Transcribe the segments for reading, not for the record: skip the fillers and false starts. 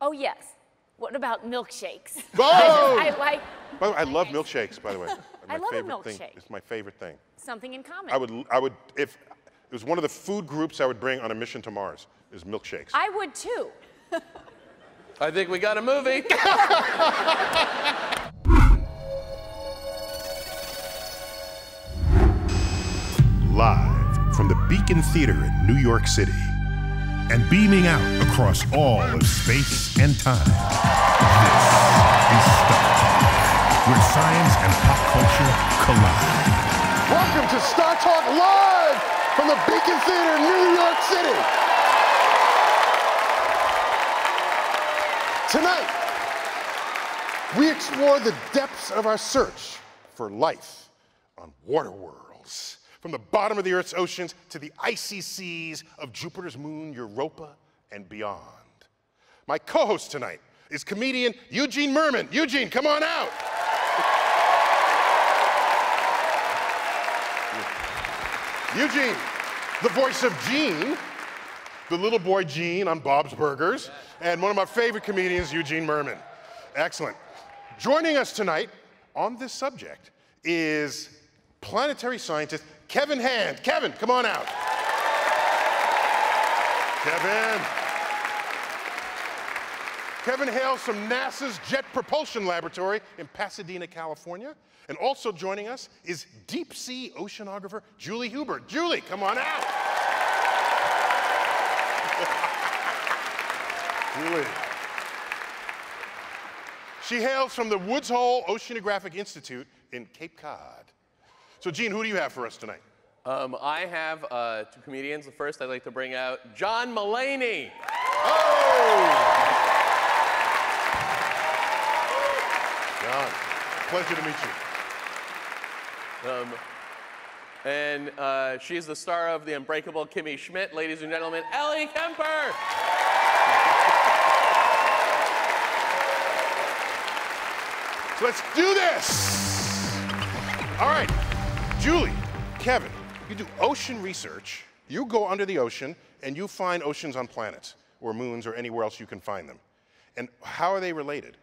Oh, yes. What about milkshakes? Oh! I love milkshakes, by the way. I love a milkshake. It's my favorite thing. Something in common. I would, if it was one of the food groups I would bring on a mission to Mars, is milkshakes. I would too. I think we got a movie. Live from the Beacon Theatre in New York City, and beaming out across all of space and time. This is StarTalk, where science and pop culture collide. Welcome to StarTalk Live from the Beacon Theater in New York City. Tonight, we explore the depths of our search for life on water worlds. From the bottom of the Earth's oceans to the icy seas of Jupiter's moon, Europa, and beyond. My co-host tonight is comedian Eugene Mirman. Eugene, come on out. Eugene, the voice of Gene, the little boy Gene on Bob's Burgers, and one of my favorite comedians, Eugene Mirman. Excellent. Joining us tonight on this subject is planetary scientist Kevin Hand. Kevin, come on out. Kevin. Kevin hails from NASA's Jet Propulsion Laboratory in Pasadena, California. And also joining us is deep sea oceanographer Julie Huber. Julie, come on out. Julie. She hails from the Woods Hole Oceanographic Institute in Cape Cod. So, Gene, who do you have for us tonight? I have two comedians. The first, I'd like to bring out John Mulaney. Oh! John, pleasure to meet you. And she's the star of The Unbreakable Kimmy Schmidt. Ladies and gentlemen, Ellie Kemper. Let's do this. All right. Julie, Kevin, you do ocean research. You go under the ocean and you find oceans on planets or moons or anywhere else you can find them. And how are they related?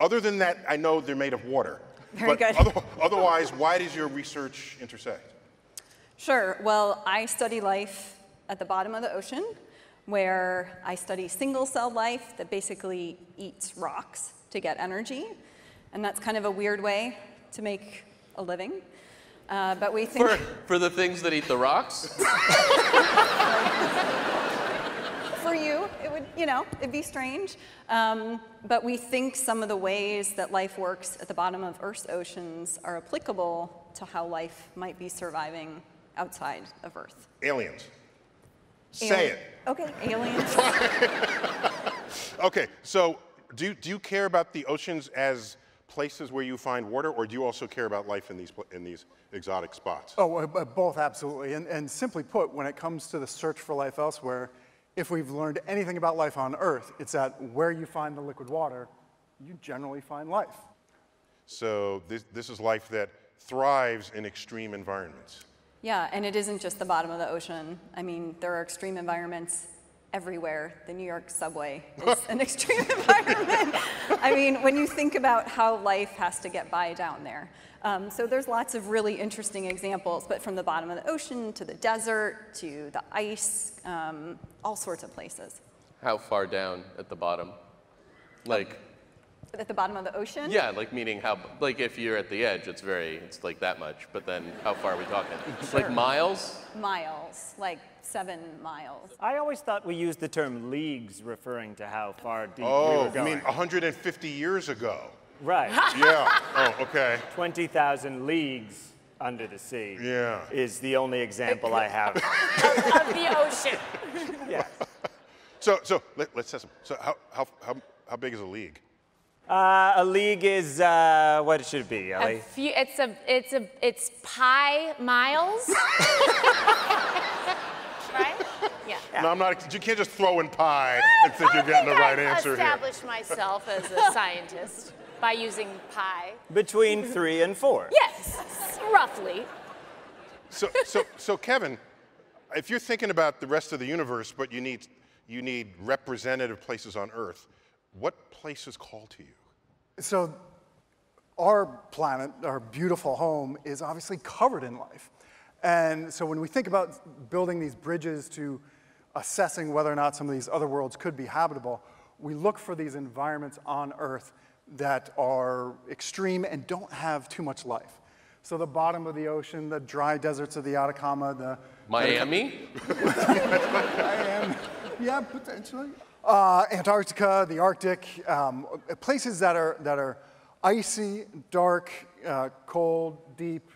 Other than that, I know they're made of water. Very good. Otherwise, why does your research intersect? Sure. Well, I study life at the bottom of the ocean, where I study single-cell life that basically eats rocks to get energy. And that's kind of a weird way to make a living. But we think for the things that eat the rocks? For you, it would, you know, it'd be strange. But we think some of the ways that life works at the bottom of Earth's oceans are applicable to how life might be surviving outside of Earth. Aliens. Say it. Okay, aliens. Okay, so do you care about the oceans as places where you find water, or do you also care about life in these exotic spots? Oh, both, absolutely. And simply put, when it comes to the search for life elsewhere, if we've learned anything about life on Earth, it's that where you find the liquid water, you generally find life. So this is life that thrives in extreme environments. Yeah, and it isn't just the bottom of the ocean. I mean, there are extreme environments everywhere. The New York subway is an extreme environment. I mean, when you think about how life has to get by down there. So there's lots of really interesting examples, but from the bottom of the ocean to the desert to the ice, all sorts of places. How far down at the bottom? Like? At the bottom of the ocean? Yeah, like meaning how, like if you're at the edge, it's like that much, but then how far are we talking? Sure. Like miles? Miles, like 7 miles. I always thought we used the term leagues referring to how far deep we were going. Oh, you mean 150 years ago? Right. Yeah, oh, okay. 20,000 leagues under the sea is the only example I have. Of the ocean. Yes. So let's test them. So how big is a league? A league is what it should be, Ellie. It's pi miles. Right? Yeah. No, I'm not. You can't just throw in pi and think you're getting the right answer here. I established myself as a scientist by using pi. Between 3 and 4. Yes, roughly. So Kevin, if you're thinking about the rest of the universe, but you need representative places on Earth. What places call to you? So our planet, our beautiful home, is obviously covered in life. And so when we think about building these bridges to assessing whether or not some of these other worlds could be habitable, we look for these environments on Earth that are extreme and don't have too much life. So the bottom of the ocean, the dry deserts of the Atacama, the... Miami? Miami. Yeah, potentially. Antarctica, the Arctic, places that are icy, dark, cold, deep.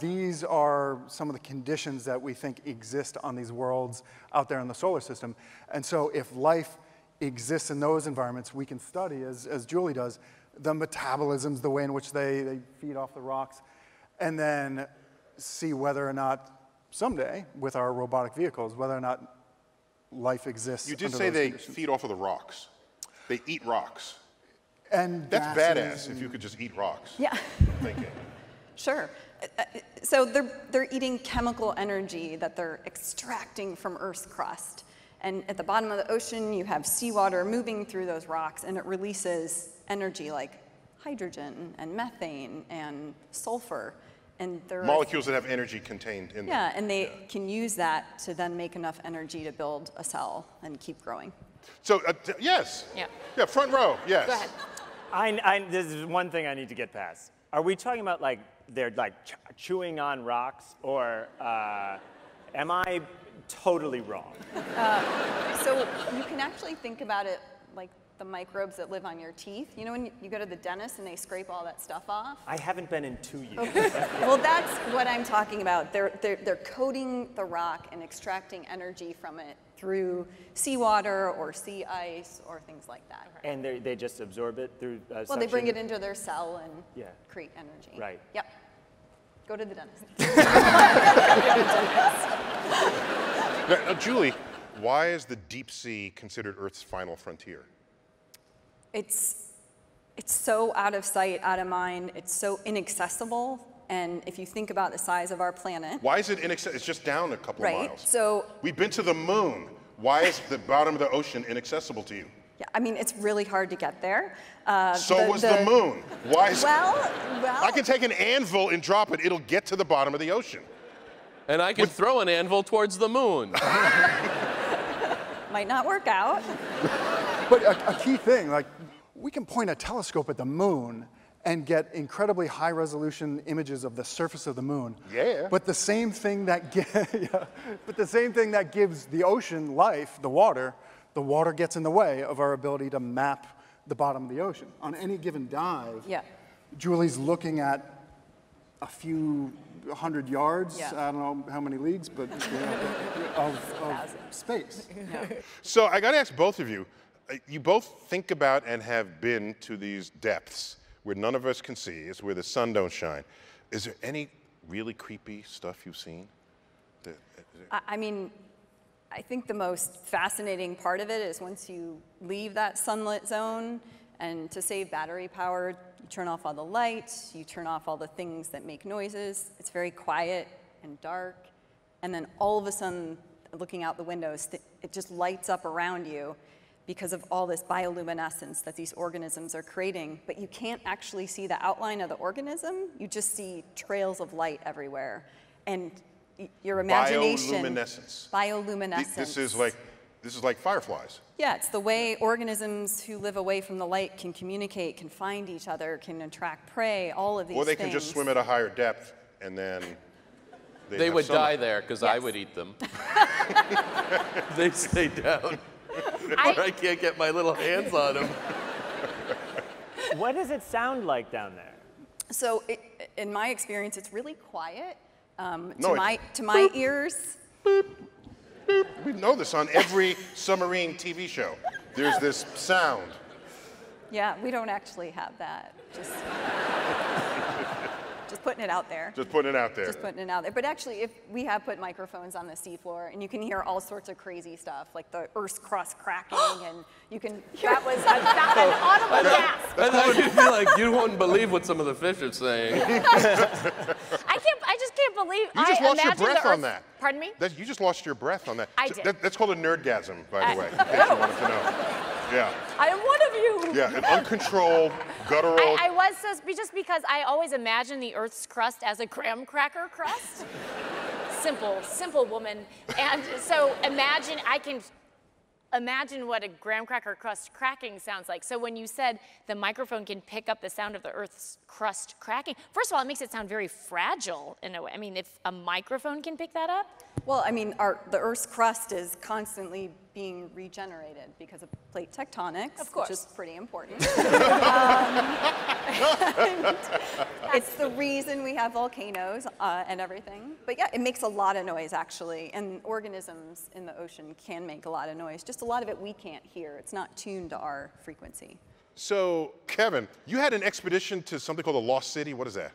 These are some of the conditions that we think exist on these worlds out there in the solar system. And so if life exists in those environments, we can study, as Julie does, the metabolisms, the way in which they feed off the rocks, and then see whether or not someday, with our robotic vehicles, whether or not life exists. You did say they feed off of the rocks. They eat rocks. And that's badass, if you could just eat rocks. Yeah. Sure. So they're eating chemical energy that they're extracting from Earth's crust. And at the bottom of the ocean, you have seawater moving through those rocks, and it releases energy like hydrogen and methane and sulfur. And there are molecules that have energy contained in them. Yeah, and they can use that to then make enough energy to build a cell and keep growing. So, yes. Yeah. Yeah, front row, yes. Go ahead. This is one thing I need to get past. Are we talking about, like, they're, like, chewing on rocks, or am I totally wrong? So you can actually think about it like the microbes that live on your teeth. You know when you go to the dentist and they scrape all that stuff off? I haven't been in 2 years. Okay. Well, that's what I'm talking about. They're coating the rock and extracting energy from it through seawater or sea ice or things like that. Okay. And they just absorb it through suction? They bring it into their cell and create energy. Right. Yep. Go to the dentist. Now, Julie, why is the deep sea considered Earth's final frontier? It's so out of sight, out of mind. It's so inaccessible. And if you think about the size of our planet. Why is it inaccessible? It's just down a couple of miles. So we've been to the moon. Why is the bottom of the ocean inaccessible to you? Yeah, I mean, it's really hard to get there. So was the moon. Why is I can take an anvil and drop it. It'll get to the bottom of the ocean. And I can throw an anvil towards the moon. Might not work out. But a key thing, like, we can point a telescope at the moon and get incredibly high-resolution images of the surface of the moon. Yeah. But the same thing that gives the ocean life, the water gets in the way of our ability to map the bottom of the ocean. On any given dive, Julie's looking at a few 100 yards, I don't know how many leagues, but of space. Yeah. So I got to ask both of you, you both think about and have been to these depths where none of us can see, it's where the sun don't shine. Is there any really creepy stuff you've seen? I mean, I think the most fascinating part of it is once you leave that sunlit zone, and to save battery power, you turn off all the lights, you turn off all the things that make noises. It's very quiet and dark. And then all of a sudden, looking out the windows, it just lights up around you because of all this bioluminescence that these organisms are creating. But you can't actually see the outline of the organism. You just see trails of light everywhere. And your imagination. Bioluminescence. Bioluminescence. This is like fireflies. Yeah, it's the way organisms who live away from the light can communicate, can find each other, can attract prey, all of these things. Or they can just swim at a higher depth, and then they would die there, because I would eat them. They stay down. I can't get my little hands on them. What does it sound like down there? So, in my experience, it's really quiet. To my ears. Boop. We know this on every submarine TV show. There's this sound. Yeah, we don't actually have that. Just putting it out there. Just putting it out there. Just putting it out there. But actually, if we have put microphones on the seafloor, and you can hear all sorts of crazy stuff, like the Earth's crust cracking, and you can. That was an audible gasp. I thought you'd be like, you wouldn't believe what some of the fish are saying. I just can't believe. You just lost your breath on that. Pardon me? You just lost your breath on that. I did. That's called a nerdgasm, by the way. In case you wanted to know. Yeah. I am one of you. Yeah, an uncontrolled, guttural. I was so, just because I always imagine the Earth's crust as a graham cracker crust. Simple, simple woman. And so imagine, I can imagine what a graham cracker crust cracking sounds like. So when you said the microphone can pick up the sound of the Earth's crust cracking, first of all, it makes it sound very fragile in a way. I mean, if a microphone can pick that up? Well, I mean, the Earth's crust is constantly being regenerated because of plate tectonics, of course, which is pretty important. It's the reason we have volcanoes and everything. But yeah, it makes a lot of noise, actually. And organisms in the ocean can make a lot of noise. Just a lot of it we can't hear. It's not tuned to our frequency. So, Kevin, you had an expedition to something called the Lost City. What is that?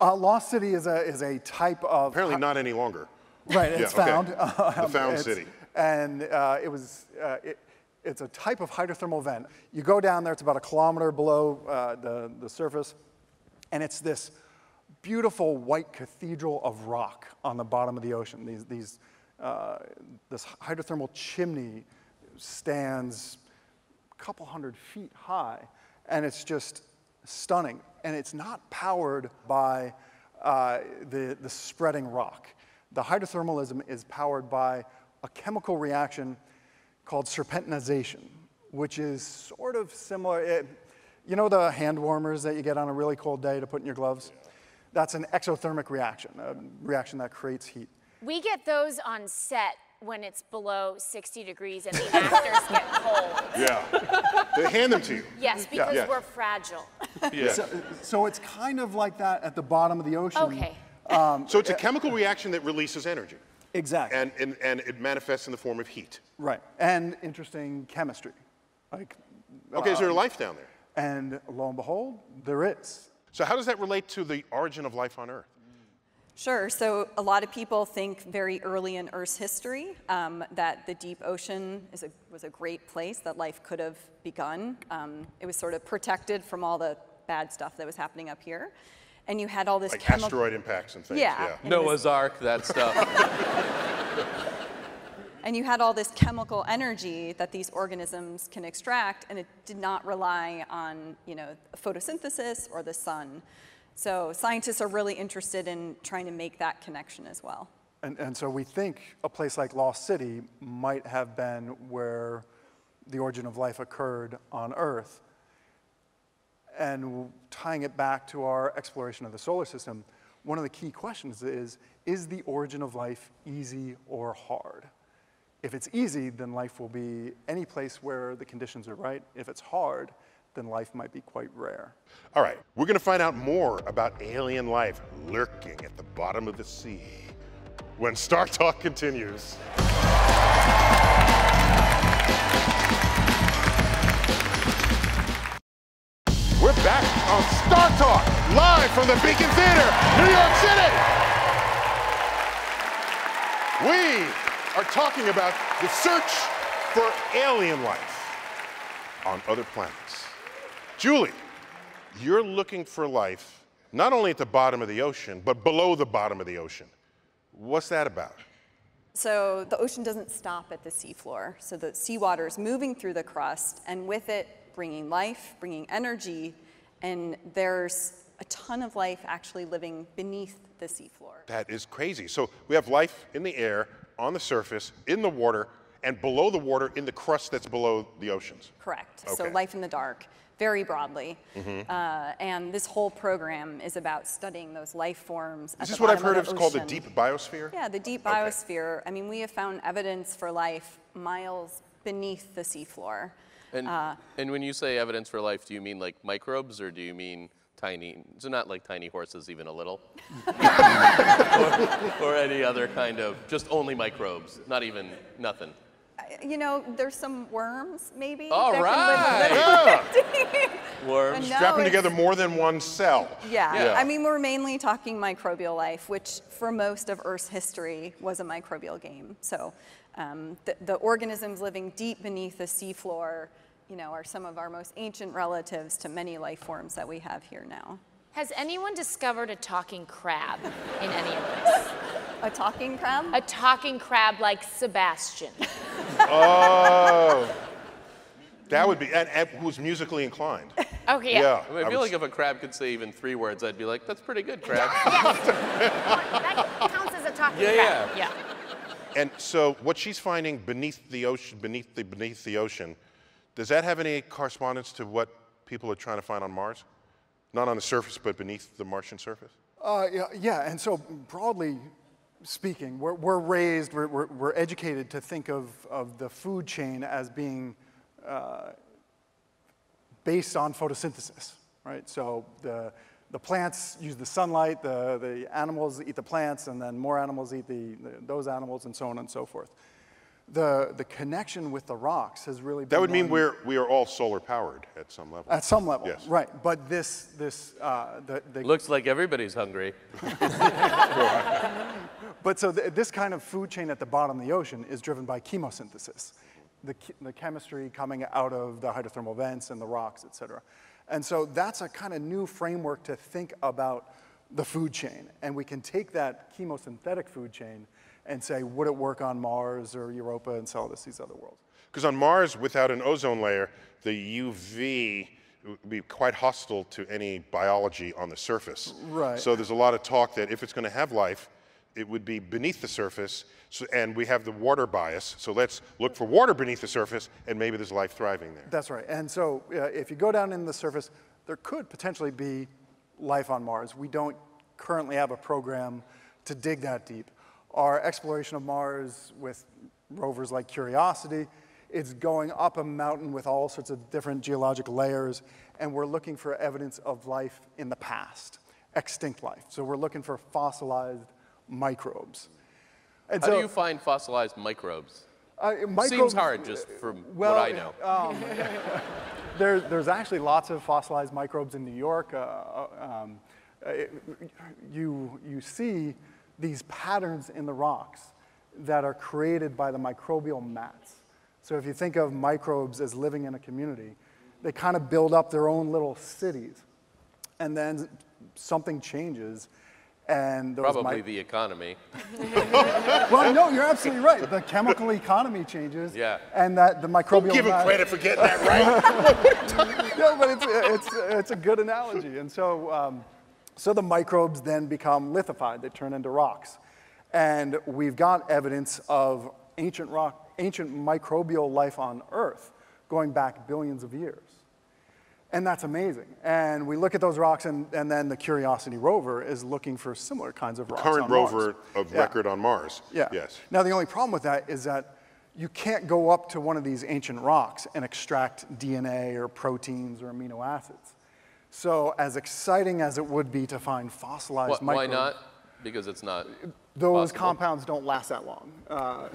Lost City is a type of... Apparently not any longer. Right, it's found. Okay. The found city. And it's a type of hydrothermal vent. You go down there, it's about a kilometer below the surface, and it's this beautiful white cathedral of rock on the bottom of the ocean. This hydrothermal chimney stands a couple hundred feet high, and it's just stunning. And it's not powered by the spreading rock. The hydrothermalism is powered by a chemical reaction called serpentinization, which is sort of similar. You know the hand warmers that you get on a really cold day to put in your gloves? Yeah. That's an exothermic reaction, a reaction that creates heat. We get those on set when it's below 60 degrees and the actors get cold. Yeah, they hand them to you. Yes, because we're fragile. Yeah. So it's kind of like that at the bottom of the ocean. Okay. So it's a chemical reaction that releases energy. Exactly. And it manifests in the form of heat. Right. And interesting chemistry. Like, okay, is there life down there? And lo and behold, there is. So how does that relate to the origin of life on Earth? Sure. So a lot of people think very early in Earth's history that the deep ocean was a great place that life could have begun. It was sort of protected from all the bad stuff that was happening up here. And you had all this like asteroid impacts and things. Yeah. Yeah. Noah's Ark, that stuff. And you had all this chemical energy that these organisms can extract, and it did not rely on, you know, photosynthesis or the sun. So scientists are really interested in trying to make that connection as well. And so we think a place like Lost City might have been where the origin of life occurred on Earth. And tying it back to our exploration of the solar system, one of the key questions is the origin of life easy or hard? If it's easy, then life will be any place where the conditions are right. If it's hard, then life might be quite rare. All right, we're gonna find out more about alien life lurking at the bottom of the sea when StarTalk continues. We're back on StarTalk, live from the Beacon Theatre, New York City. We are talking about the search for alien life on other planets. Julie, you're looking for life not only at the bottom of the ocean, but below the bottom of the ocean. What's that about? So the ocean doesn't stop at the seafloor. So the seawater is moving through the crust, and with it, bringing life, bringing energy, and there's a ton of life actually living beneath the seafloor. That is crazy. So we have life in the air, on the surface, in the water, and below the water in the crust that's below the oceans. Correct. Okay. So life in the dark, very broadly. Mm-hmm. And this whole program is about studying those life forms. Is this what I've heard of? It's called the deep biosphere? Yeah, the deep biosphere. Okay. I mean, we have found evidence for life miles beneath the seafloor. And when you say evidence for life, do you mean like microbes, or do you mean tiny, so not like tiny horses, even a little? or any other kind of, just only microbes, not even nothing? You know, there's some worms, maybe. All right. Yeah. Worms. No, strapping together more than one cell. Yeah. I mean, we're mainly talking microbial life, which for most of Earth's history was a microbial game. So the organisms living deep beneath the seafloor, you know, are some of our most ancient relatives to many life forms that we have here now. Has anyone discovered a talking crab in any of this? A talking crab? A talking crab like Sebastian. Oh. That would be, and who's musically inclined. Okay. Yeah. I mean, I feel like if a crab could say even 3 words, I'd be like, that's pretty good, crab. That counts as a talking crab. Yeah. And so what she's finding beneath the ocean, does that have any correspondence to what people are trying to find on Mars? Not on the surface, but beneath the Martian surface? Yeah, and so broadly speaking, we're educated to think of the food chain as being based on photosynthesis, right? So the plants use the sunlight, the animals eat the plants, and then more animals eat those animals, and so on and so forth. The connection with the rocks has really been... That would mean we are all solar powered at some level. At some level, yes. Right. But this looks like everybody's hungry. But so this kind of food chain at the bottom of the ocean is driven by chemosynthesis. The chemistry coming out of the hydrothermal vents and the rocks, et cetera. And so that's a kind of new framework to think about the food chain. And we can take that chemosynthetic food chain and say, would it work on Mars or Europa and Enceladus, these other worlds? Because on Mars, without an ozone layer, the UV would be quite hostile to any biology on the surface. Right. So there's a lot of talk that if it's going to have life, it would be beneath the surface, so, and we have the water bias, so let's look for water beneath the surface, and maybe there's life thriving there. That's right, and so if you go down in the surface, there could potentially be life on Mars. We don't currently have a program to dig that deep. Our exploration of Mars with rovers like Curiosity, it's going up a mountain with all sorts of different geologic layers, and we're looking for evidence of life in the past, extinct life. So we're looking for fossilized microbes. And how do you find fossilized microbes? Seems hard, just from what I know. There's actually lots of fossilized microbes in New York. You see these patterns in the rocks that are created by the microbial mats. So if you think of microbes as living in a community, they kind of build up their own little cities, and then something changes. And probably the economy. Well, no, you're absolutely right. The chemical economy changes, yeah, and that the microbial. Don't give him credit for getting that right. No, but it's a good analogy, and so so the microbes then become lithified; they turn into rocks, and we've got evidence of ancient microbial life on Earth going back billions of years. And that's amazing. And we look at those rocks, and then the Curiosity rover is looking for similar kinds of rocks on Mars. Current rover of record on Mars. Yeah. Yes. Now, the only problem with that is that you can't go up to one of these ancient rocks and extract DNA or proteins or amino acids. So as exciting as it would be to find fossilized microbes. Why not? Because it's not those possible. Compounds don't last that long. Yeah.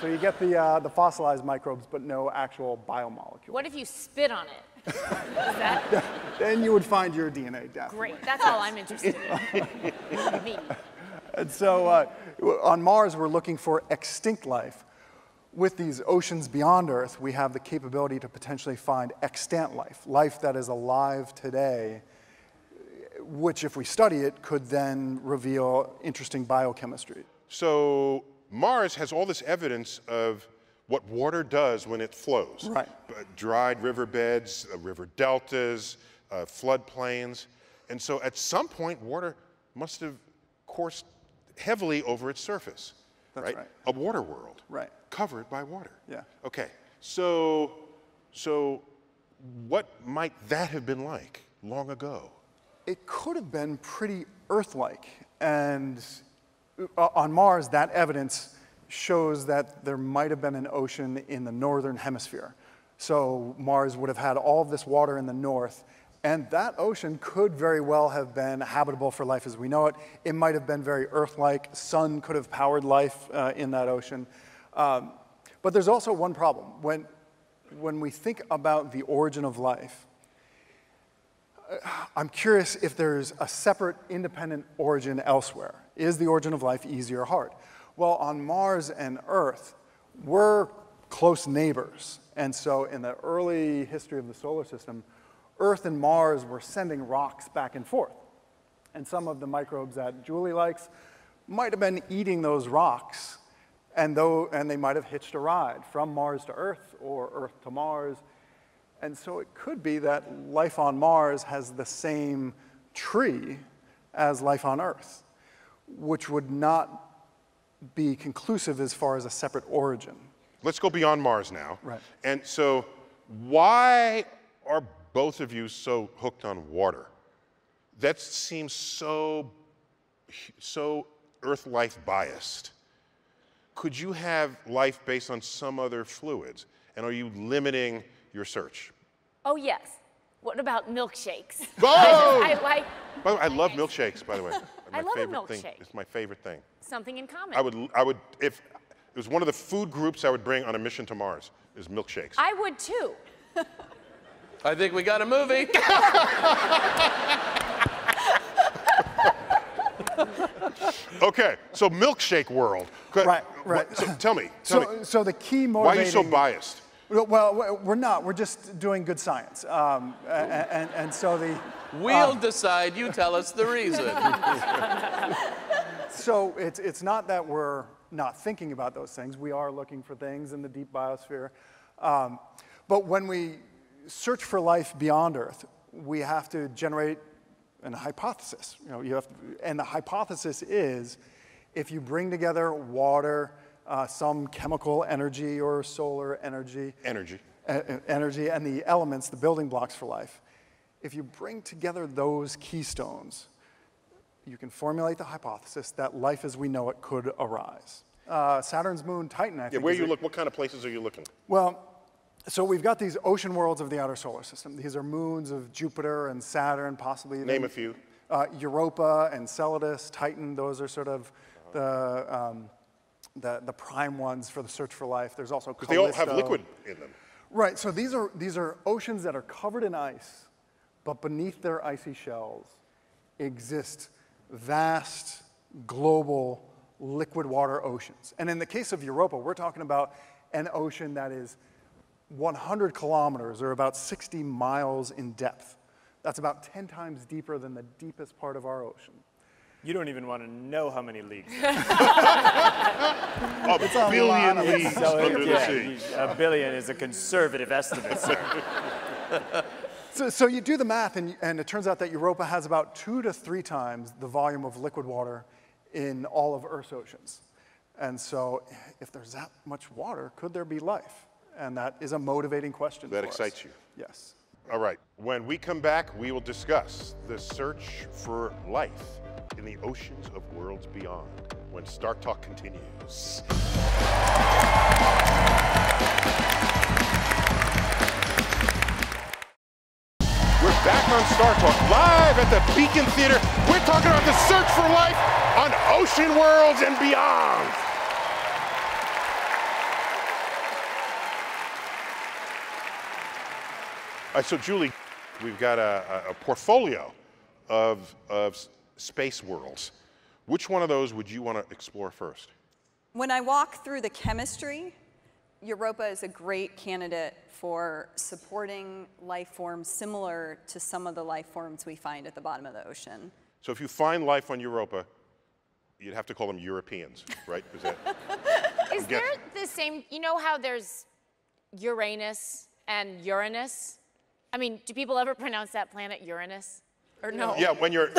so you get the fossilized microbes, but no actual biomolecules. What if you spit on it? Is that? Then you would find your DNA death. Great, that's all I'm interested in. Me. And so on Mars, we're looking for extinct life. With these oceans beyond Earth, we have the capability to potentially find extant life, life that is alive today, which if we study it, could then reveal interesting biochemistry. So Mars has all this evidence of what water does when it flows. Right. Dried riverbeds, river deltas, floodplains. And so at some point, water must have coursed heavily over its surface. That's right? A water world. Right. Covered by water. Yeah. Okay. So what might that have been like long ago? It could have been pretty Earth-like. And on Mars, that evidence shows that there might have been an ocean in the northern hemisphere. So Mars would have had all of this water in the north, and that ocean could very well have been habitable for life as we know it. It might have been very Earth-like. Sun could have powered life in that ocean. But there's also one problem. When we think about the origin of life, I'm curious if there's a separate, independent origin elsewhere. Is the origin of life easy or hard? Well, on Mars and Earth, we're close neighbors. And so in the early history of the solar system, Earth and Mars were sending rocks back and forth. And some of the microbes that Julie likes might have been eating those rocks And they might have hitched a ride from Mars to Earth or Earth to Mars. And so it could be that life on Mars has the same tree as life on Earth, which would not be conclusive as far as a separate origin. Let's go beyond Mars now. Right. And so why are both of you so hooked on water? That seems so Earth life biased. Could you have life based on some other fluids? And are you limiting your search? Oh, yes. What about milkshakes? Oh! By the way, I love milkshakes, by the way. I love a milkshake. It's my favorite thing. Something in common. I would, if it was one of the food groups I would bring on a mission to Mars, is milkshakes. I would too. I think we got a movie. Okay, so milkshake world. Right, right. So tell me. So the key motivating... Why are you so biased? Well, we're not. We're just doing good science. And so the... We'll decide. You tell us the reason. So it's not that we're not thinking about those things. We are looking for things in the deep biosphere. But when we search for life beyond Earth, we have to generate and a hypothesis, and the hypothesis is, if you bring together water, some chemical energy or solar energy, energy, and the elements, the building blocks for life, if you bring together those keystones, you can formulate the hypothesis that life as we know it could arise. Saturn's moon Titan, I think. Yeah, where you look? What kind of places are you looking? Well. So we've got these ocean worlds of the outer solar system. These are moons of Jupiter and Saturn, possibly. Name a few. Europa, Enceladus, Titan. Those are sort of the prime ones for the search for life. There's also Callisto. They all have liquid in them. Right. So these are oceans that are covered in ice, but beneath their icy shells exist vast global liquid water oceans. And in the case of Europa, we're talking about an ocean that is 100 kilometers, or about 60 miles in depth. That's about 10 times deeper than the deepest part of our ocean. You don't even want to know how many leagues. A billion leagues under the sea. A billion is a conservative estimate, sir. So you do the math, and it turns out that Europa has about 2 to 3 times the volume of liquid water in all of Earth's oceans. And so if there's that much water, could there be life? And that is a motivating question for us. That excites you. Yes. All right. When we come back, we will discuss the search for life in the oceans of worlds beyond when StarTalk continues. We're back on StarTalk live at the Beacon Theatre. We're talking about the search for life on ocean worlds and beyond. All right, so Julie, we've got a portfolio of space worlds. Which one of those would you want to explore first? When I walk through the chemistry, Europa is a great candidate for supporting life forms similar to some of the life forms we find at the bottom of the ocean. So if you find life on Europa, you'd have to call them Europeans, right? Is that, is there the same, you know how there's Uranus and Uranus? I mean, do people ever pronounce that planet Uranus? Or no? Yeah, when you're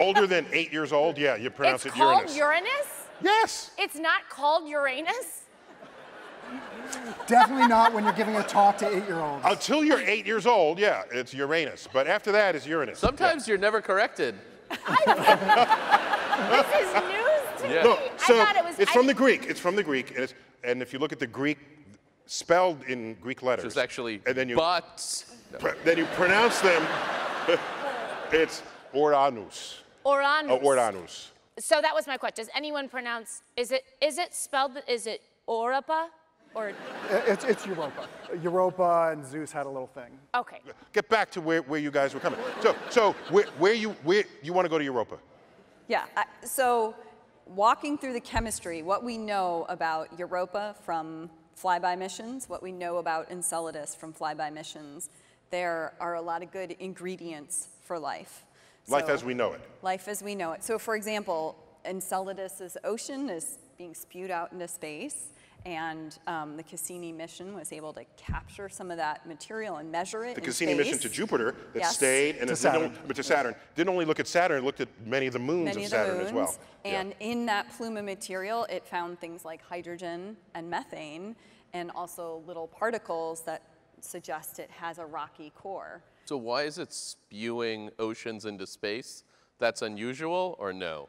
older than 8 years old, yeah, you pronounce it Uranus. It's called Uranus? Yes. It's not called Uranus? Definitely not when you're giving a talk to 8-year-olds. Until you're 8 years old, yeah, it's Uranus. But after that, it's Uranus. Sometimes you're never corrected. This is news to me. No, so I thought it was... It's from the Greek. It's from the Greek. And if you look at the Greek, spelled in Greek letters. So it's actually and then you then you pronounce them. It's Uranus. Uranus. Uranus. So that was my question. Does anyone pronounce? Is it spelled? Is it Europa or? It's Europa. Europa and Zeus had a little thing. Okay. Get back to where you guys were coming. So where you want to go to Europa? Yeah. So walking through the chemistry, what we know about Europa from flyby missions, what we know about Enceladus from flyby missions, there are a lot of good ingredients for life. Life as we know it. Life as we know it. So for example, Enceladus's ocean is being spewed out into space. And the Cassini mission was able to capture some of that material and measure it. The Cassini mission to Jupiter that stayed and to Saturn. Didn't only look at Saturn, it looked at many of the moons of Saturn as well. And in that plume of material, it found things like hydrogen and methane, and also little particles that suggest it has a rocky core. So why is it spewing oceans into space? That's unusual, or no?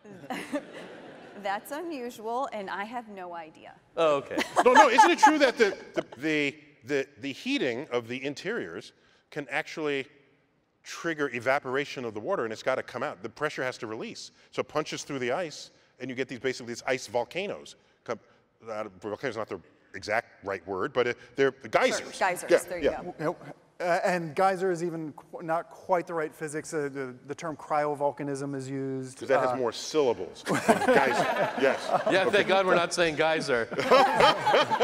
That's unusual, and I have no idea. Oh, okay. No, isn't it true that the heating of the interiors can actually trigger evaporation of the water, and it's got to come out. The pressure has to release, so it punches through the ice, and you get these basically these ice volcanoes. Volcanoes is not the exact right word, but they're geysers. Sure, geysers. Yeah, there you go. And geyser is even not quite the right physics. The term cryovolcanism is used. Because that has more syllables. Geyser. Yes. Yeah, okay. Thank God we're not saying geyser.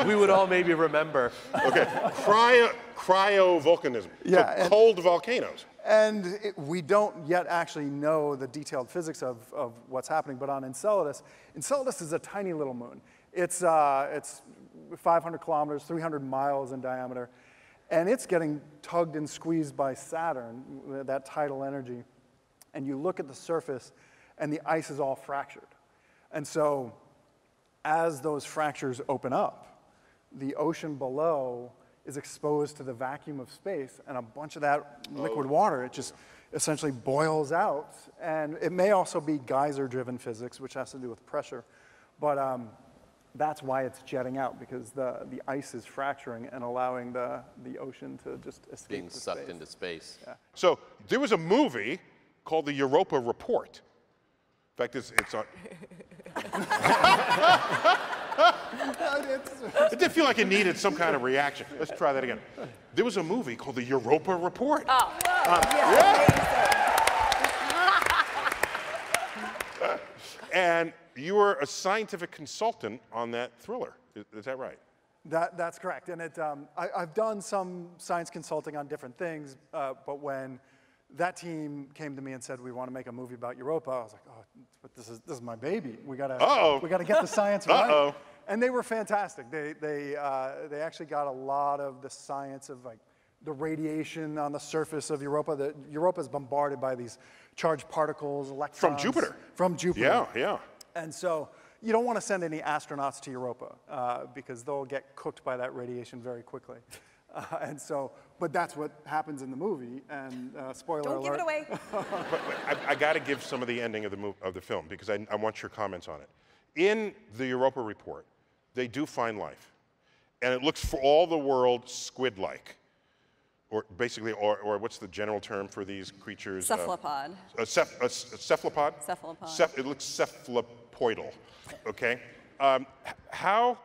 We would all maybe remember. Okay. Cryovolcanism. Yeah. So cold volcanoes. And we don't yet actually know the detailed physics of what's happening, but on Enceladus, Enceladus is a tiny little moon. It's 500 kilometers, 300 miles in diameter. And it's getting tugged and squeezed by Saturn, that tidal energy. And you look at the surface, and the ice is all fractured. And so as those fractures open up, the ocean below is exposed to the vacuum of space, and a bunch of that liquid water, it just essentially boils out. And it may also be geyser-driven physics, which has to do with pressure. But that's why it's jetting out, because the ice is fracturing and allowing the ocean to just escape being sucked into space. Yeah. So there was a movie called The Europa Report. In fact, it's on. It did feel like it needed some kind of reaction. Let's try that again. There was a movie called The Europa Report. Oh, yeah. And you were a scientific consultant on that thriller. Is that right? That's correct. And I've done some science consulting on different things, but when that team came to me and said, we want to make a movie about Europa, I was like, oh, but this is my baby. We gotta get the science right. And they were fantastic. They actually got a lot of the science of like the radiation on the surface of Europa. Europa is bombarded by these charged particles, electrons. From Jupiter. From Jupiter. Yeah, yeah. And so you don't want to send any astronauts to Europa because they'll get cooked by that radiation very quickly. But that's what happens in the movie. And spoiler alert. Don't give it away. but I got to give some of the ending of the film because I want your comments on it. In the Europa Report, they do find life, and it looks for all the world squid-like, or basically, or what's the general term for these creatures? Cephalopod. Cephalopod? Cephalopod. It looks cephalopoidal, okay? How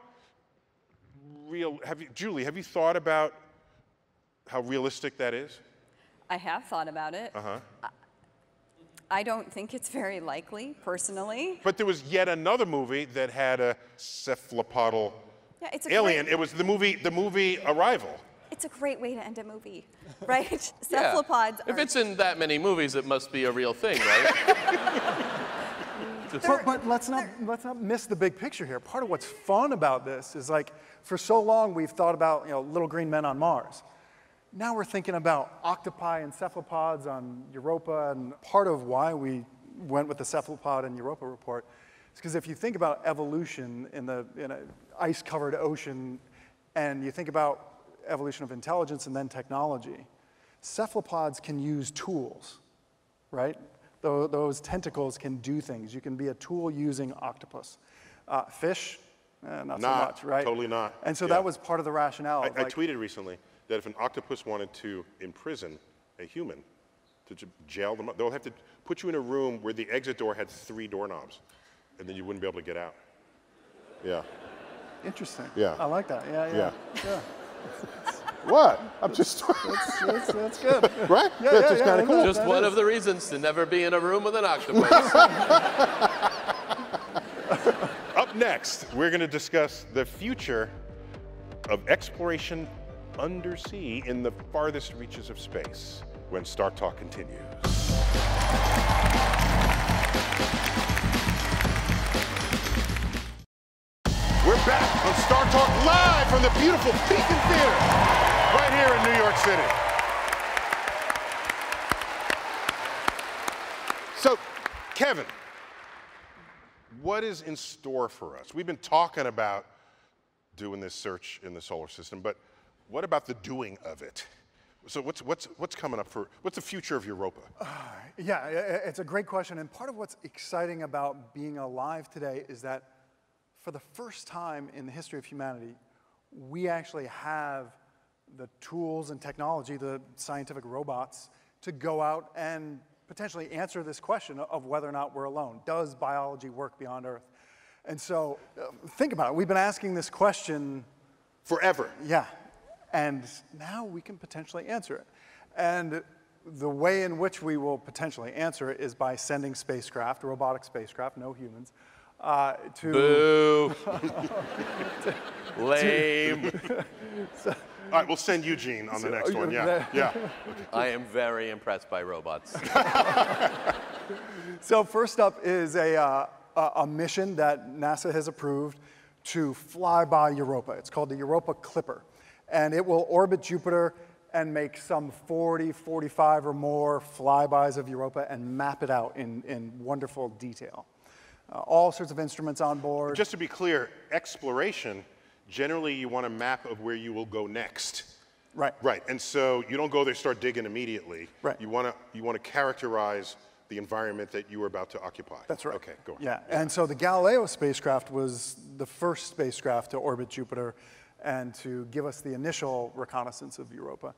real, Julie, have you thought about how realistic that is? I have thought about it. Uh-huh. I don't think it's very likely, personally. But there was yet another movie that had a cephalopodal alien. It was the movie Arrival. It's a great way to end a movie, right? Cephalopods are... If it's in that many movies, it must be a real thing, right? But let's not miss the big picture here. Part of what's fun about this is like, for so long we've thought about, you know, little green men on Mars. Now we're thinking about octopi and cephalopods on Europa, and part of why we went with the Cephalopod and Europa Report is because if you think about evolution in an ice-covered ocean, and you think about evolution of intelligence and then technology, cephalopods can use tools, right? Those tentacles can do things. You can be a tool-using octopus. Fish, not so much, right? Totally not. And so that was part of the rationale. I tweeted recently that if an octopus wanted to imprison a human, to jail them up, they'll have to put you in a room where the exit door had 3 doorknobs, and then you wouldn't be able to get out. Yeah. Interesting. Yeah. I like that. Yeah. What? I'm just... that's good. Right? Yeah, just kind of cool. Just one of the reasons to never be in a room with an octopus. Up next, we're going to discuss the future of exploration undersea in the farthest reaches of space when StarTalk continues. from StarTalk live from the beautiful Beacon Theatre right here in New York City. So, Kevin, what is in store for us? We've been talking about doing this search in the solar system, but what about the doing of it? So what's coming up for, what's the future of Europa? Yeah, it's a great question. And part of what's exciting about being alive today is that for the first time in the history of humanity, we actually have the tools and technology, the scientific robots, to go out and potentially answer this question of whether or not we're alone. Does biology work beyond Earth? And so think about it. We've been asking this question forever. Yeah. And now we can potentially answer it. And the way in which we will potentially answer it is by sending spacecraft, robotic spacecraft, no humans, to... Boo! Lame! So, all right, we'll send Eugene on the next one, yeah. Yeah. I am very impressed by robots. So first up is a mission that NASA has approved to fly by Europa. It's called the Europa Clipper. And it will orbit Jupiter and make some 40, 45 or more flybys of Europa and map it out in wonderful detail. All sorts of instruments on board. Just to be clear, exploration, generally you want a map of where you will go next. Right. Right, and so you don't go there and start digging immediately. Right. You want to characterize the environment that you were about to occupy. That's right. Okay, go on. Yeah, yeah. And so the Galileo spacecraft was the first spacecraft to orbit Jupiter and to give us the initial reconnaissance of Europa.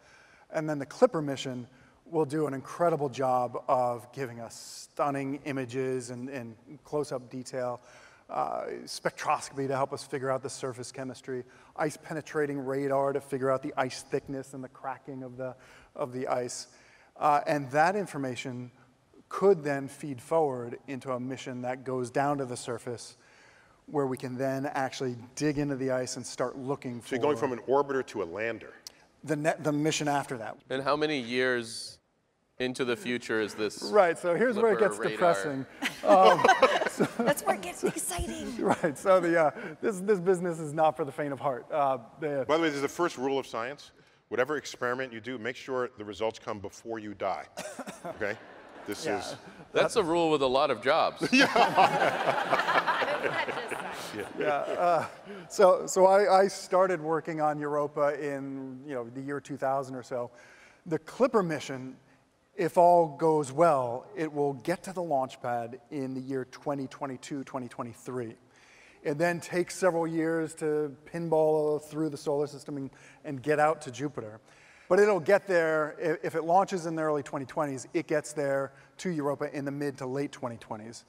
And then the Clipper mission will do an incredible job of giving us stunning images and close-up detail, spectroscopy to help us figure out the surface chemistry, ice-penetrating radar to figure out the ice thickness and the cracking of the ice. And that information could then feed forward into a mission that goes down to the surface where we can then actually dig into the ice and start looking for... So you're going from an orbiter to a lander. The mission after that. And how many years into the future is this? Right, so here's where it gets depressing. That's where it gets exciting. Right, so the, this business is not for the faint of heart. By the way, this is the first rule of science. Whatever experiment you do, make sure the results come before you die, okay? This is... That's a rule with a lot of jobs. Yeah. Yeah. So I started working on Europa in the year 2000 or so. The Clipper mission, if all goes well, it will get to the launch pad in the year 2022, 2023. It then takes several years to pinball through the solar system and get out to Jupiter. But it'll get there, if it launches in the early 2020s, it gets there to Europa in the mid to late 2020s.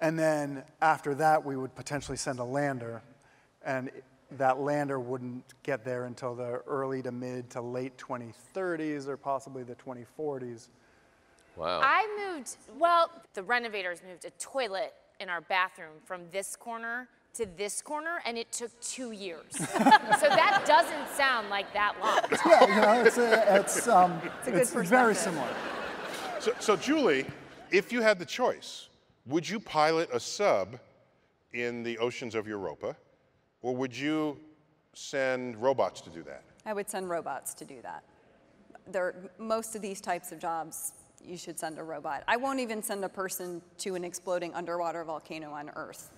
And then after that, we would potentially send a lander, and that lander wouldn't get there until the early to mid to late 2030s or possibly the 2040s. Wow. I moved, well, the renovators moved a toilet in our bathroom from this corner to this corner, and it took 2 years. So that doesn't sound like that long. Yeah, it's very similar. So Julie, if you had the choice, would you pilot a sub in the oceans of Europa, or would you send robots to do that? I would send robots to do that. Most of these types of jobs, you should send a robot. I won't even send a person to an exploding underwater volcano on Earth.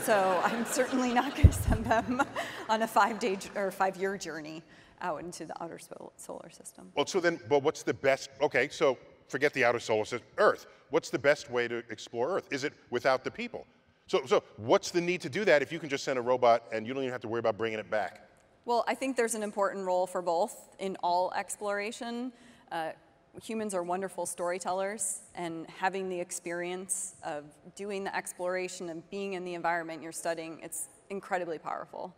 So I'm certainly not going to send them on a five-year journey out into the outer solar system. Well, so then, but what's the best, okay, so forget the outer solar system, Earth. What's the best way to explore Earth? Is it without the people? So what's the need to do that if you can just send a robot and you don't even have to worry about bringing it back? Well, I think there's an important role for both in all exploration. Humans are wonderful storytellers, and having the experience of doing the exploration and being in the environment you're studying, it's incredibly powerful.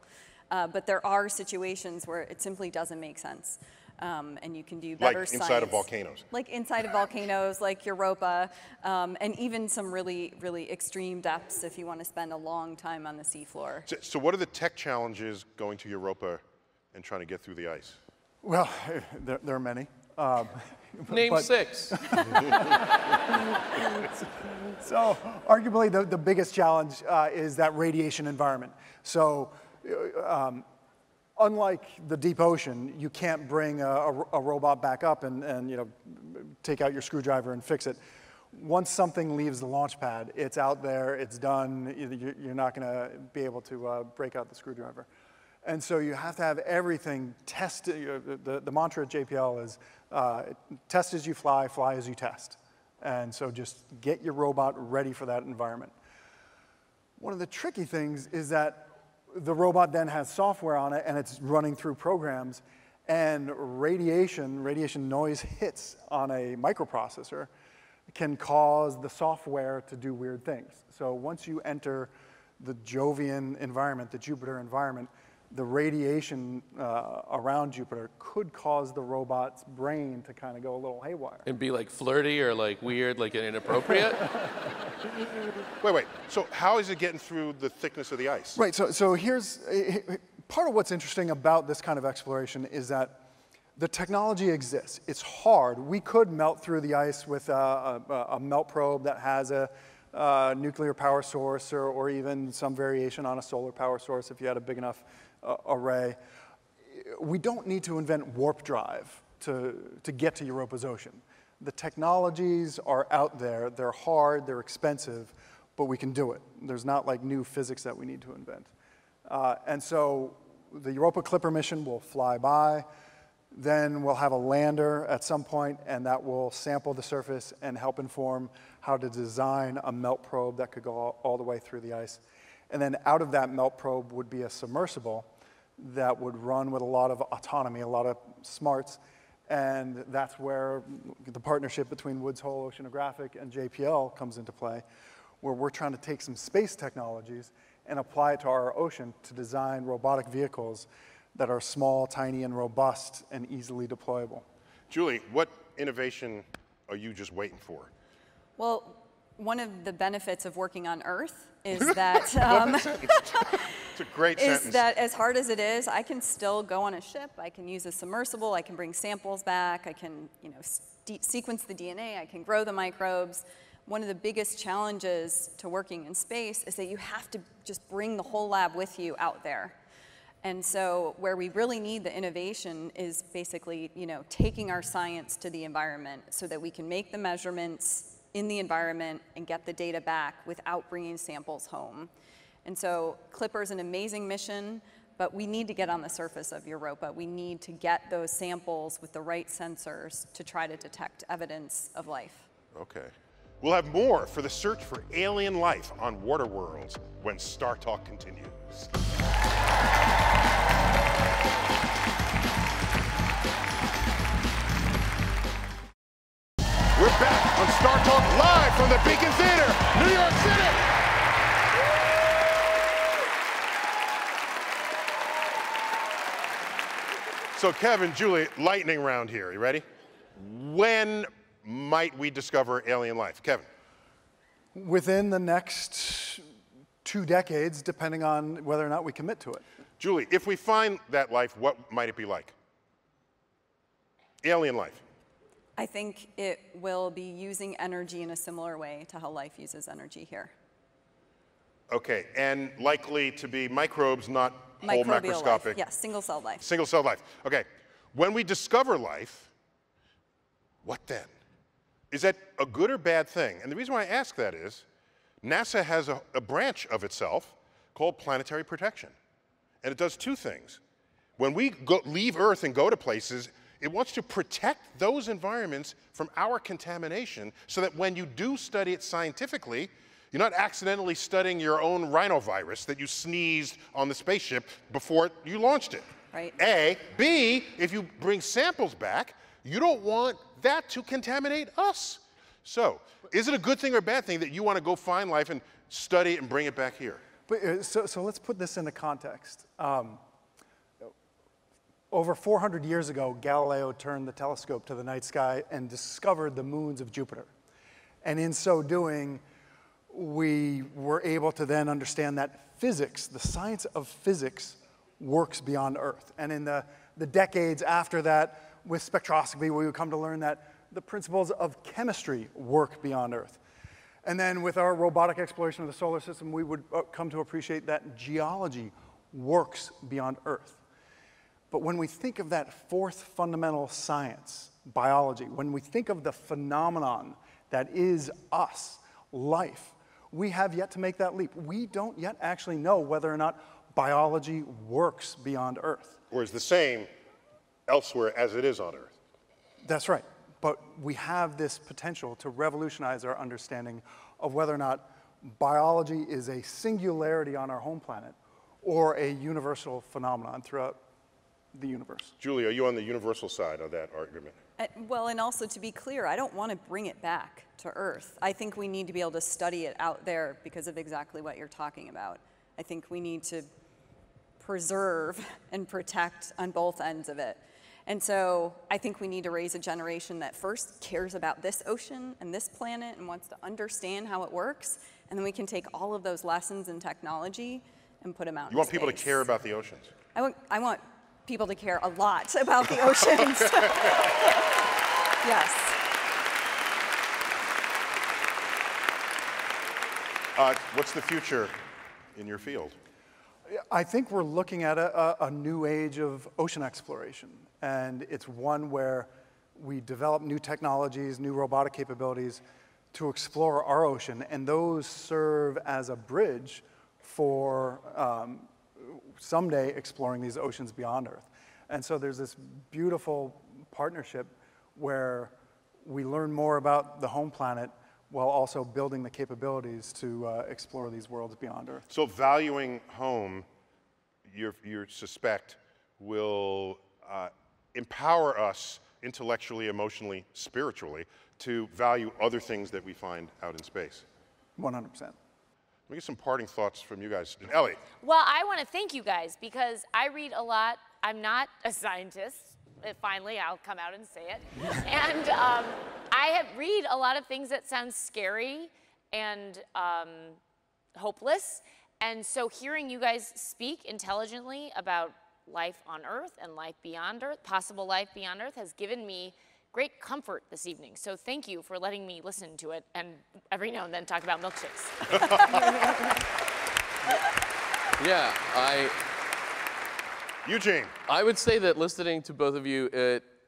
But there are situations where it simply doesn't make sense. And you can do better science. Like inside of volcanoes. Like inside of volcanoes, like Europa, and even some really, really extreme depths if you want to spend a long time on the seafloor. So what are the tech challenges going to Europa and trying to get through the ice? Well, there are many. Name six. So arguably the biggest challenge is that radiation environment. So unlike the deep ocean, you can't bring a robot back up and you know, take out your screwdriver and fix it. Once something leaves the launch pad, it's out there, it's done, you're not going to be able to break out the screwdriver. And so you have to have everything tested. The mantra at JPL is, test as you fly, fly as you test. And so just get your robot ready for that environment. One of the tricky things is that the robot then has software on it, and it's running through programs. And radiation noise hits on a microprocessor can cause the software to do weird things. So once you enter the Jovian environment, the Jupiter environment, the radiation around Jupiter could cause the robot's brain to kind of go a little haywire. And be like flirty or like weird, like inappropriate? wait, so how is it getting through the thickness of the ice? Right, so here's, part of what's interesting about this kind of exploration is that the technology exists. It's hard. We could melt through the ice with a melt probe that has a nuclear power source or even some variation on a solar power source if you had a big enough array. We don't need to invent warp drive to get to Europa's ocean. The technologies are out there. They're hard, they're expensive, but we can do it. There's not like new physics that we need to invent. And so the Europa Clipper mission will fly by. Then we'll have a lander at some point, and that will sample the surface and help inform how to design a melt probe that could go all the way through the ice. And then out of that melt probe would be a submersible that would run with a lot of autonomy, a lot of smarts, and that's where the partnership between Woods Hole Oceanographic and JPL comes into play, where we're trying to take some space technologies and apply it to our ocean to design robotic vehicles that are small, tiny, and robust, and easily deployable. Julie, what innovation are you just waiting for? Well, one of the benefits of working on Earth is that, it's a great sentence. Is that as hard as it is, I can still go on a ship, I can use a submersible, I can bring samples back, I can sequence the DNA, I can grow the microbes. One of the biggest challenges to working in space is that you have to just bring the whole lab with you out there. And so where we really need the innovation is basically, taking our science to the environment so that we can make the measurements in the environment and get the data back without bringing samples home. And so Clipper is an amazing mission, but we need to get on the surface of Europa. We need to get those samples with the right sensors to try to detect evidence of life. Okay. We'll have more for the search for alien life on water worlds when StarTalk continues. We're back on StarTalk live from the Beacon Theatre, New York City. So Kevin, Julie, lightning round here. You ready? When might we discover alien life? Kevin. Within the next 2 decades, depending on whether or not we commit to it. Julie, if we find that life, what might it be like? Alien life. I think it will be using energy in a similar way to how life uses energy here. Okay, and likely to be microbes, not whole macroscopic. Yes, yeah, single-cell life. Single-cell life. Okay, when we discover life, what then? Is that a good or bad thing? And the reason why I ask that is, NASA has a branch of itself called planetary protection. And it does 2 things. When we leave Earth and go to places, it wants to protect those environments from our contamination so that when you do study it scientifically, you're not accidentally studying your own rhinovirus that you sneezed on the spaceship before you launched it. Right. A. B, if you bring samples back, you don't want that to contaminate us. So, is it a good thing or a bad thing that you want to go find life and study it and bring it back here? But, so let's put this into context. Over 400 years ago, Galileo turned the telescope to the night sky and discovered the moons of Jupiter. And in so doing, we were able to then understand that physics, the science of physics, works beyond Earth. And in the decades after that, with spectroscopy, we would come to learn that the principles of chemistry work beyond Earth. And then with our robotic exploration of the solar system, we would come to appreciate that geology works beyond Earth. But when we think of that fourth fundamental science, biology, when we think of the phenomenon that is us, life, we have yet to make that leap. We don't yet actually know whether or not biology works beyond Earth. Or is the same elsewhere as it is on Earth. That's right. But we have this potential to revolutionize our understanding of whether or not biology is a singularity on our home planet or a universal phenomenon throughout the universe. Julie, are you on the universal side of that argument? Well, and also to be clear, I don't want to bring it back to Earth. I think we need to be able to study it out there because of exactly what you're talking about. I think we need to preserve and protect on both ends of it. And so I think we need to raise a generation that first cares about this ocean and this planet and wants to understand how it works, and then we can take all of those lessons in technology and put them out in space. You want people to care about the oceans? I want people to care a lot about the oceans. Yes. What's the future in your field? I think we're looking at a new age of ocean exploration, and it's one where we develop new technologies, new robotic capabilities to explore our ocean, and those serve as a bridge for someday exploring these oceans beyond Earth. And so there's this beautiful partnership where we learn more about the home planet while also building the capabilities to explore these worlds beyond Earth. So valuing home, you suspect, will empower us intellectually, emotionally, spiritually to value other things that we find out in space. 100%. Let me get some parting thoughts from you guys. Ellie. Well, I want to thank you guys because I read a lot. I'm not a scientist. Finally, I'll come out and say it. And I have read a lot of things that sound scary and hopeless. And so hearing you guys speak intelligently about life on Earth and life beyond Earth, possible life beyond Earth, has given me great comfort this evening, so thank you for letting me listen to it and every now and then talk about milkshakes. Yeah, Eugene. I would say that listening to both of you,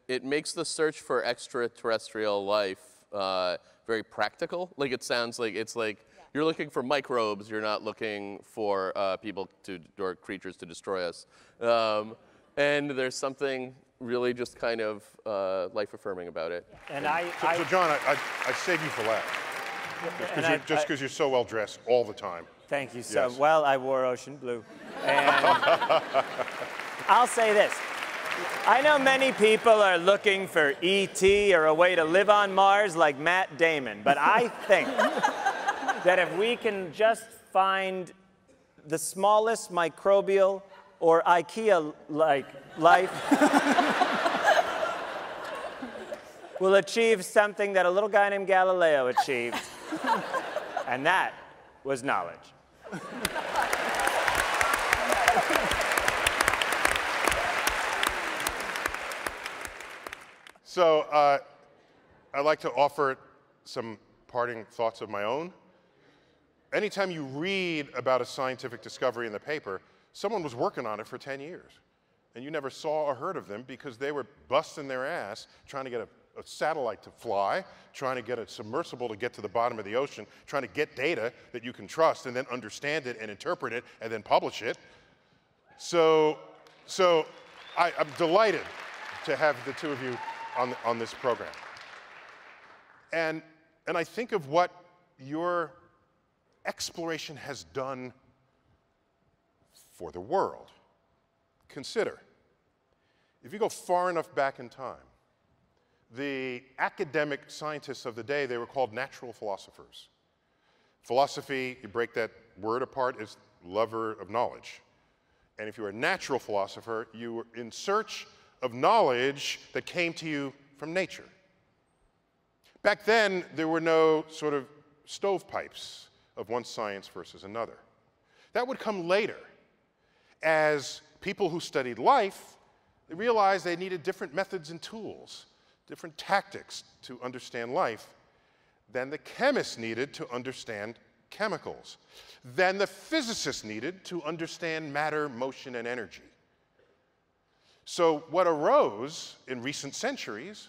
it makes the search for extraterrestrial life very practical. Like it sounds like, it's like you're looking for microbes, you're not looking for people to, or creatures to destroy us. And there's something really just kind of life-affirming about it. And so John, I save you for that. Just because you're so well-dressed all the time. Thank you so much. Well, I wore ocean blue. And I'll say this. I know many people are looking for E.T. or a way to live on Mars like Matt Damon, but I think that if we can just find the smallest microbial or IKEA-like life will achieve something that a little guy named Galileo achieved, and that was knowledge. So I'd like to offer some parting thoughts of my own. Anytime you read about a scientific discovery in the paper, someone was working on it for 10 years. And you never saw or heard of them because they were busting their ass trying to get a satellite to fly, trying to get a submersible to get to the bottom of the ocean, trying to get data that you can trust and then understand it and interpret it and then publish it. So I'm delighted to have the two of you on this program. And I think of what your exploration has done for the world. Consider, if you go far enough back in time, the academic scientists of the day, they were called natural philosophers. Philosophy, you break that word apart, is lover of knowledge. And if you were a natural philosopher, you were in search of knowledge that came to you from nature. Back then, there were no sort of stovepipes of one science versus another. That would come later as people who studied life, they realized they needed different methods and tools, different tactics to understand life than the chemists needed to understand chemicals than the physicists needed to understand matter, motion, and energy. So what arose in recent centuries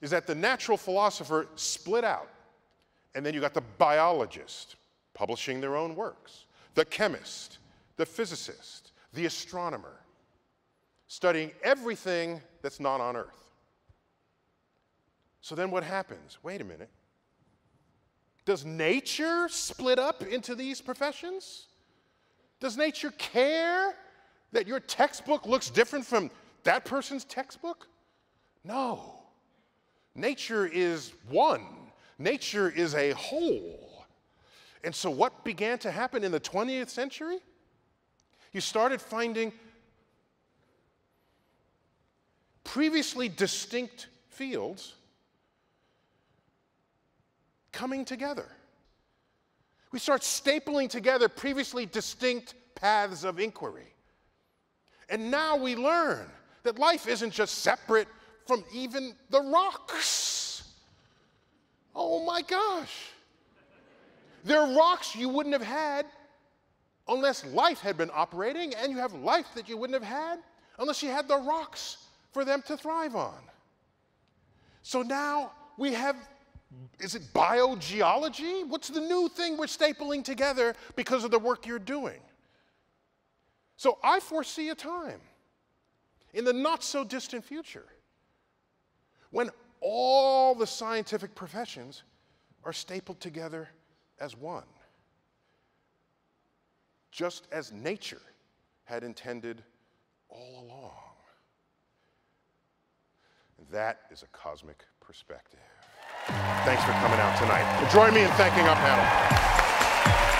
is that the natural philosopher split out, and then you got the biologist publishing their own works, the chemist, the physicist, the astronomer, studying everything that's not on Earth. So then what happens? Wait a minute. Does nature split up into these professions? Does nature care that your textbook looks different from that person's textbook? No. Nature is one. Nature is a whole. And so what began to happen in the 20th century? You started finding previously distinct fields coming together. We start stapling together previously distinct paths of inquiry. And now we learn that life isn't just separate from even the rocks. Oh my gosh. There are rocks you wouldn't have had unless life had been operating, and you have life that you wouldn't have had unless you had the rocks for them to thrive on. So now we have, is it biogeology? What's the new thing we're stapling together because of the work you're doing? So I foresee a time in the not so distant future when all the scientific professions are stapled together as one, just as nature had intended all along. And that is a cosmic perspective. Thanks for coming out tonight. Join me in thanking our panel.